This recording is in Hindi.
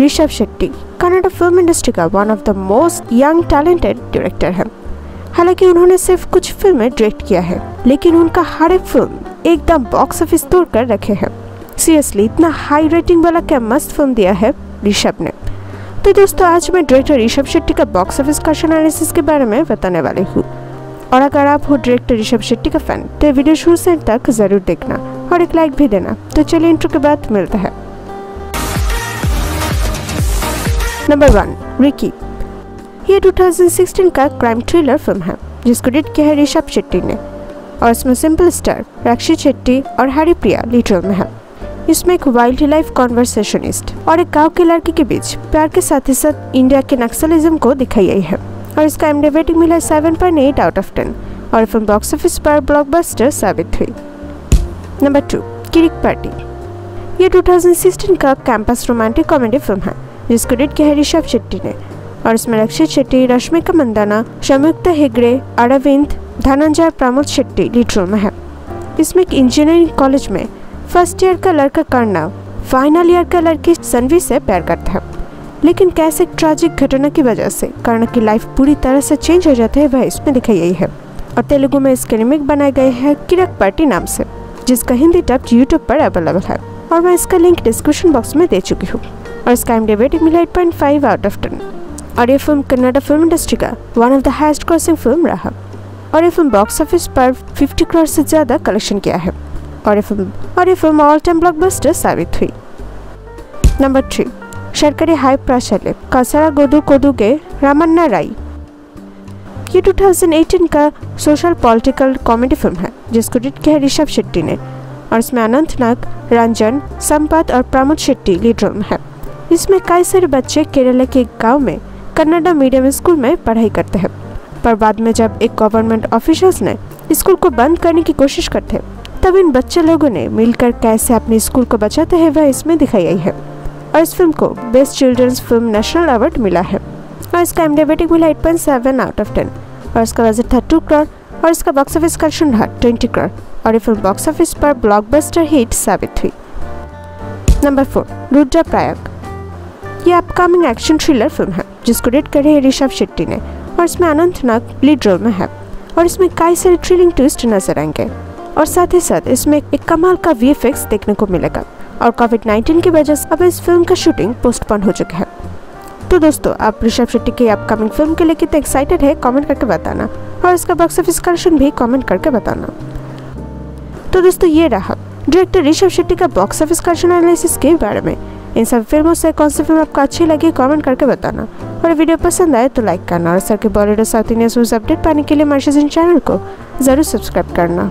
ऋषभ शेट्टी कनाडा फिल्म इंडस्ट्री का one of the most young talented director है। हालांकि उन्होंने सिर्फ कुछ फिल्में डायरेक्ट किया है, लेकिन उनका हर एक फिल्म एकदम बॉक्स ऑफिस तोड़ कर रखे हैं। सीरियसली इतना हाई रेटिंग वाला क्या मस्त फिल्म दिया है ऋषभ ने। तो दोस्तों आज मैं डायरेक्टर ऋषभ शेट्टी का बॉक्स ऑफिस कैश एनालिसिस के बारे में बताने वाली हूँ। और अगर आप हो डायरेक्टर ऋषभ शेट्टी का फैन तो वीडियो शुरू से एंड तक जरूर देखना और एक लाइक भी देना। तो चलिए इंट्रो के बाद मिलता है। Number 1 Ricky. ये 2016 का क्राइम थ्रिलर फिल्म है जिसको डायरेक्ट किया है ऋषभ शेट्टी ने और इसमें सिंपल स्टार रक्षित शेट्टी और हरी प्रिया लीड रोल में है। इसमें एक वाइल्ड लाइफ कॉन्वर्सेशनिस्ट और एक गाँव के लड़के के बीच प्यार के साथ ही साथ इंडिया के नक्सलिज्म को दिखाई गई है और इसका एमडी रेटिंग मिला 7.8/10 और फिल्म बॉक्स ऑफिस पर ब्लॉकबस्टर साबित हुई। Number 2 Kirik party. ये 2016 का कैंपस रोमांटिक कॉमेडी फिल्म है जिसको डायरेक्ट किया है ऋषभ शेट्टी ने और इसमें रक्षित शेट्टी, रश्मिका मंदाना, संयुक्ता हेगड़े, अरविंद धनंजय, प्रमोद शेट्टी लीड रोल में है। इसमें एक इंजीनियरिंग कॉलेज में फर्स्ट ईयर का लड़का कर्णव फाइनल ईयर का लड़की सन्वी से प्यार करता है, लेकिन कैसे एक ट्रैजिक घटना की वजह से कर्ण की लाइफ पूरी तरह से चेंज हो जाती है वह इसमें दिखाई गई है। और तेलुगु में इसके रीमेक बनाए गए हैं किरक पार्टी नाम से, जिसका हिंदी डब्ड यूट्यूब पर अवेलेबल है और मैं इसका लिंक डिस्क्रिप्शन बॉक्स में दे चुकी हूँ। और इसका एमडी रेटिंग मिला 8.5/10 और ये फिल्म कन्नड़ फिल्म इंडस्ट्री का one of the highest grossing film रहा और ये फिल्म बॉक्स ऑफिस पर 50 करोड़ से ज़्यादा कलेक्शन किया है और ये फिल्म ऑल टाइम ब्लॉकबस्टर साबित हुई। नंबर 3 सरकारी हाई प्राशाले कासारा गोदू कोदू के रामन्ना राय। ये 2018 का सोशल पॉलिटिकल कॉमेडी फिल्म है जिसको डायरेक्ट किया है ऋषभ शेट्टी ने और इसमें अनंत नाग, रंजन, संपत और प्रमोद शेट्टी लीड रोल में है। इसमें कई सारे बच्चे केरला के एक गाँव में कन्नड़ा मीडियम स्कूल में पढ़ाई करते हैं, पर बाद में जब एक गवर्नमेंट ऑफिसर्स ने स्कूल को बंद करने की कोशिश करते हैं तब इन बच्चे लोगों ने मिलकर कैसे अपने स्कूल को बचाते हैं वह इसमें दिखाई गई है और इस फिल्म को best children's film national award मिला है और इसका एमडी रेटिंग मिला 8.7/10 और इसका बजट था 2 करोड़ और इसका बॉक्स ऑफिस कलेक्शन रहा 20 करोड़ और ये फिल्म बॉक्स ऑफिस पर ब्लॉकबस्टर हिट साबित हुई। नंबर 4 रुद्रप्रयाग। ये अपकमिंग एक्शन थ्रिलर फिल्म है जिसको डायरेक्ट किया है ऋषभ शेट्टी ने और इसमें अनंत नाग लीड रोल में है और इसमें कई सारे थ्रिलिंग ट्विस्ट नजर आएंगे और साथ ही साथ इसमें एक कमाल का वीएफएक्स देखने को मिलेगा और कोविड-19 की वजह से अब इस फिल्म का शूटिंग पोस्टपोन हो चुका है। तो दोस्तों आप ऋषभ शेट्टी की अपकमिंग फिल्म के लिए कितने एक्साइटेड है कमेंट करके बताना और इसका बॉक्स ऑफिस कलेक्शन भी कमेंट करके बताना। तो दोस्तों ये रहा डायरेक्टर ऋषभ शेट्टी का बॉक्स ऑफिस कलेक्शन एनालिसिस के बारे में। इन सब फिल्मों से कौन सी फिल्म आपको अच्छी लगी कमेंट करके बताना और वीडियो पसंद आए तो लाइक करना और सर के बॉलीवुड और साउथ इंडियन न्यूज़ अपडेट पाने के लिए मालिशा जरीन चैनल को जरूर सब्सक्राइब करना।